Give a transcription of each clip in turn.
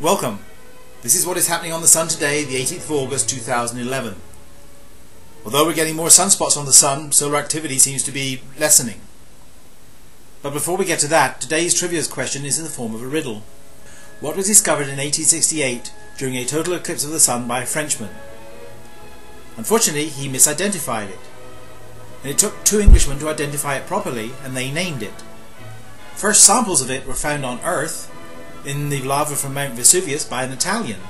Welcome. This is what is happening on the Sun today, the 18th of August 2011. Although we're getting more sunspots on the Sun, solar activity seems to be lessening. But before we get to that, today's trivia question is in the form of a riddle. What was discovered in 1868 during a total eclipse of the Sun by a Frenchman? Unfortunately, he misidentified it. And it took two Englishmen to identify it properly, and they named it. First samples of it were found on Earth, in the lava from Mount Vesuvius, by an Italian.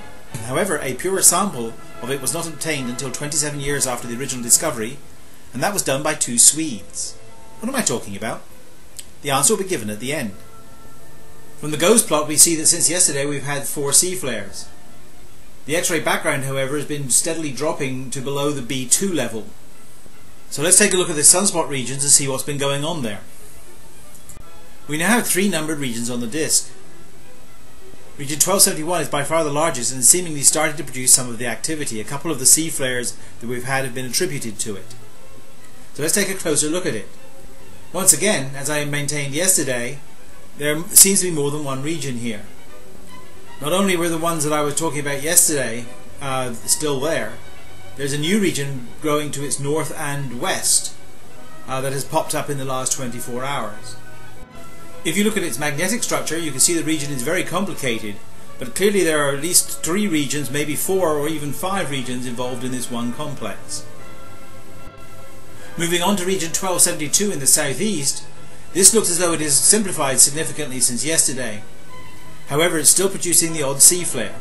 However, a purer sample of it was not obtained until 27 years after the original discovery, and that was done by two Swedes. What am I talking about? The answer will be given at the end. From the GOES plot we see that since yesterday we've had 4 C flares. The X-ray background, however, has been steadily dropping to below the B2 level. So let's take a look at the sunspot regions and see what's been going on there. We now have 3 numbered regions on the disk. Region 1271 is by far the largest and seemingly started to produce some of the activity. A couple of the C flares that we've had have been attributed to it. So let's take a closer look at it. Once again, as I maintained yesterday, there seems to be more than one region here. Not only were the ones that I was talking about yesterday still there, there's a new region growing to its north and west that has popped up in the last 24 hours. If you look at its magnetic structure, you can see the region is very complicated, but clearly there are at least 3 regions, maybe 4 or even 5 regions involved in this one complex. Moving on to region 1272 in the southeast, this looks as though it is simplified significantly since yesterday. However, it's still producing the odd C flare.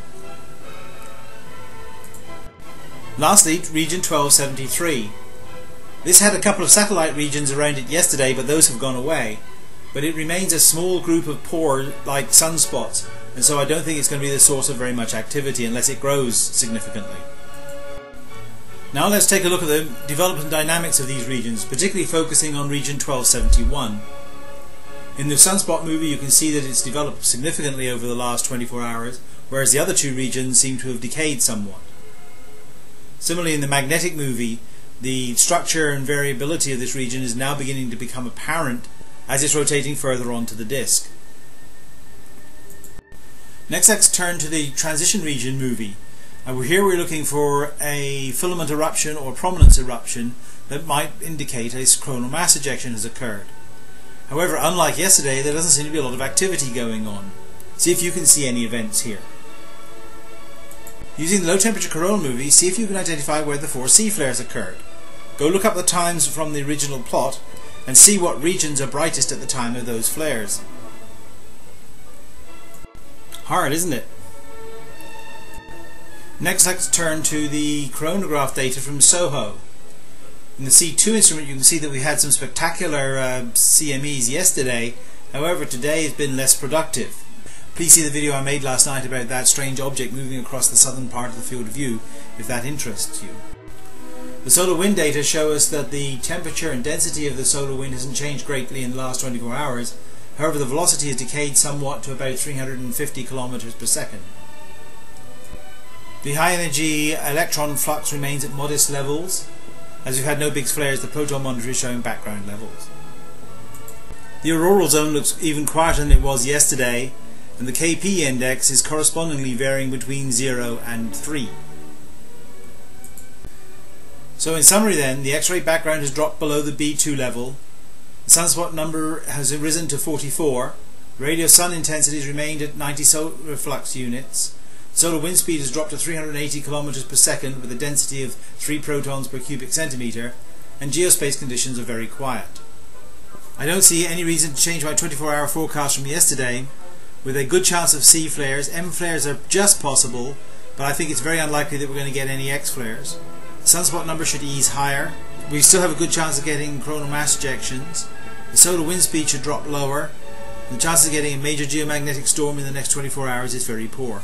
Lastly, region 1273. This had a couple of satellite regions around it yesterday, but those have gone away. But it remains a small group of poor-like sunspots, and so I don't think it's going to be the source of very much activity unless it grows significantly. Now let's take a look at the development and dynamics of these regions, particularly focusing on region 1271. In the sunspot movie you can see that it's developed significantly over the last 24 hours, whereas the other 2 regions seem to have decayed somewhat. Similarly, in the magnetic movie, the structure and variability of this region is now beginning to become apparent as it's rotating further onto the disk. Next, let's turn to the transition region movie. Here we're looking for a filament eruption or prominence eruption that might indicate a coronal mass ejection has occurred. However, unlike yesterday, there doesn't seem to be a lot of activity going on. See if you can see any events here. Using the low temperature coronal movie, see if you can identify where the 4 C flares occurred. Go look up the times from the original plot and see what regions are brightest at the time of those flares. Hard, isn't it? Next, let's turn to the coronagraph data from SOHO. In the C2 instrument you can see that we had some spectacular CMEs yesterday, however today has been less productive. Please see the video I made last night about that strange object moving across the southern part of the field of view if that interests you. The solar wind data show us that the temperature and density of the solar wind hasn't changed greatly in the last 24 hours, however the velocity has decayed somewhat to about 350 kilometers per second. The high energy electron flux remains at modest levels. As we've had no big flares, the proton monitor is showing background levels. The auroral zone looks even quieter than it was yesterday, and the Kp index is correspondingly varying between 0 and 3. So in summary then, the X-ray background has dropped below the B2 level, the sunspot number has risen to 44, radio sun intensity has remained at 90 solar flux units, solar wind speed has dropped to 380 kilometers per second with a density of 3 protons per cubic centimeter, and geospace conditions are very quiet. I don't see any reason to change my 24-hour forecast from yesterday, with a good chance of C flares. M flares are just possible, but I think it's very unlikely that we're going to get any X flares. Sunspot number should ease higher. We still have a good chance of getting coronal mass ejections. The solar wind speed should drop lower. The chance of getting a major geomagnetic storm in the next 24 hours is very poor.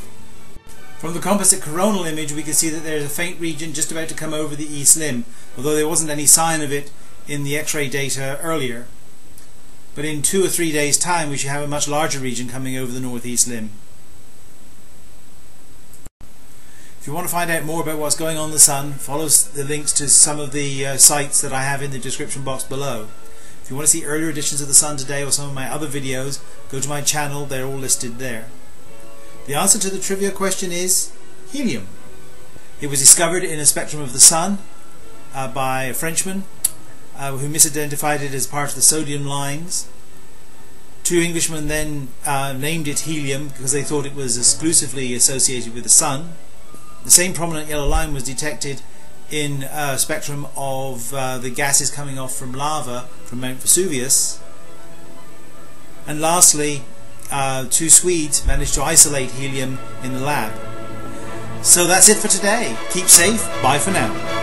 From the composite coronal image we can see that there is a faint region just about to come over the east limb, although there wasn't any sign of it in the X-ray data earlier. But in 2 or 3 days' time we should have a much larger region coming over the northeast limb. If you want to find out more about what's going on in the Sun, follow the links to some of the sites that I have in the description box below. If you want to see earlier editions of the Sun today or some of my other videos, go to my channel, they're all listed there. The answer to the trivia question is helium. It was discovered in a spectrum of the Sun by a Frenchman who misidentified it as part of the sodium lines. Two Englishmen then named it helium because they thought it was exclusively associated with the Sun. The same prominent yellow line was detected in a spectrum of the gases coming off from lava from Mount Vesuvius. And lastly, two Swedes managed to isolate helium in the lab. So that's it for today. Keep safe. Bye for now.